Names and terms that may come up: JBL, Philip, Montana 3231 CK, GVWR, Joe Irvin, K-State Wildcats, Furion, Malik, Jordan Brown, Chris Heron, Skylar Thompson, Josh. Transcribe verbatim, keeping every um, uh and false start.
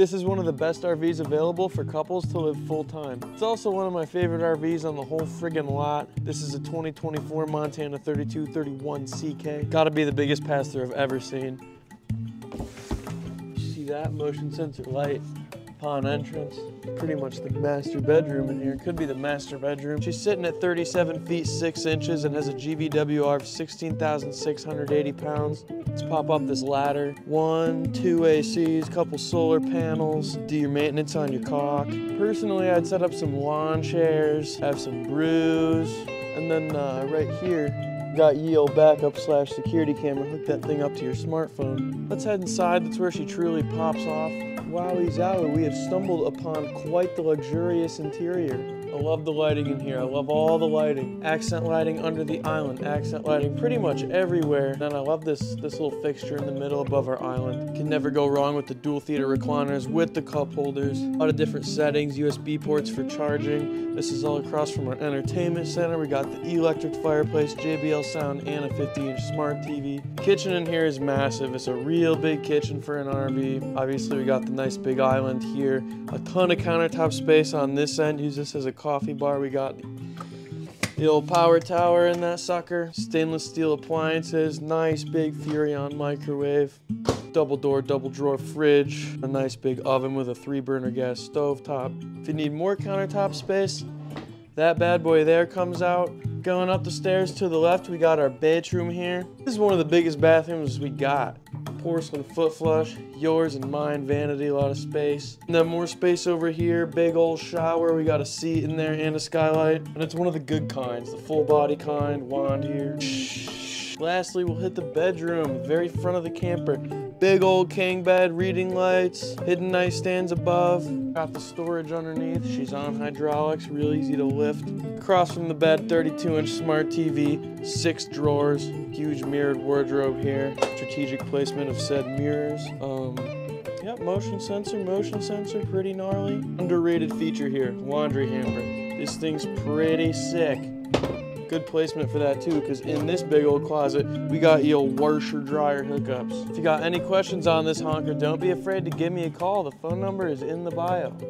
This is one of the best R Vs available for couples to live full time. It's also one of my favorite R Vs on the whole friggin' lot. This is a twenty twenty-four Montana thirty-two thirty-one C K. Gotta be the biggest pass-through I've ever seen. You see that? Motion sensor light. Upon entrance, pretty much the master bedroom in here. Could be the master bedroom. She's sitting at thirty-seven feet six inches and has a G V W R of sixteen thousand six hundred eighty pounds. Let's pop up this ladder. One, two A Cs, couple solar panels, do your maintenance on your caulk. Personally, I'd set up some lawn chairs, have some brews, and then uh, right here, got ye olde backup slash security camera. Hook that thing up to your smartphone. Let's head inside. That's where she truly pops off. Wowie zowie, we have stumbled upon quite the luxurious interior. I love the lighting in here. I love all the lighting. Accent lighting under the island. Accent lighting pretty much everywhere. And I love this, this little fixture in the middle above our island. Can never go wrong with the dual theater recliners, with the cup holders. A lot of different settings, U S B ports for charging. This is all across from our entertainment center. We got the electric fireplace, J B L sound, and a fifty inch smart T V. The kitchen in here is massive. It's a real big kitchen for an R V. Obviously, we got the nice big island here. A ton of countertop space on this end. Use this as a coffee bar. We got the old power tower in that sucker, stainless steel appliances, nice big Furion microwave, double door, double drawer fridge, a nice big oven with a three burner gas stove top. If you need more countertop space, that bad boy there comes out. Going up the stairs to the left, we got our bedroom here. This is one of the biggest bathrooms we got. Porcelain foot flush, yours and mine, vanity, a lot of space. And then more space over here, big old shower. We got a seat in there and a skylight. And it's one of the good kinds, the full body kind, wand here. Shh. Lastly, we'll hit the bedroom, very front of the camper. Big old king bed, reading lights, hidden nightstands above. Got the storage underneath. She's on hydraulics, real easy to lift. Across from the bed, thirty-two inch smart T V, six drawers, huge mirrored wardrobe here, strategic placement of said mirrors. Um, yep, motion sensor, motion sensor, pretty gnarly. Underrated feature here, laundry hamper. This thing's pretty sick. Good placement for that too, because in this big old closet, we got your washer dryer hookups. If you got any questions on this honker, don't be afraid to give me a call. The phone number is in the bio.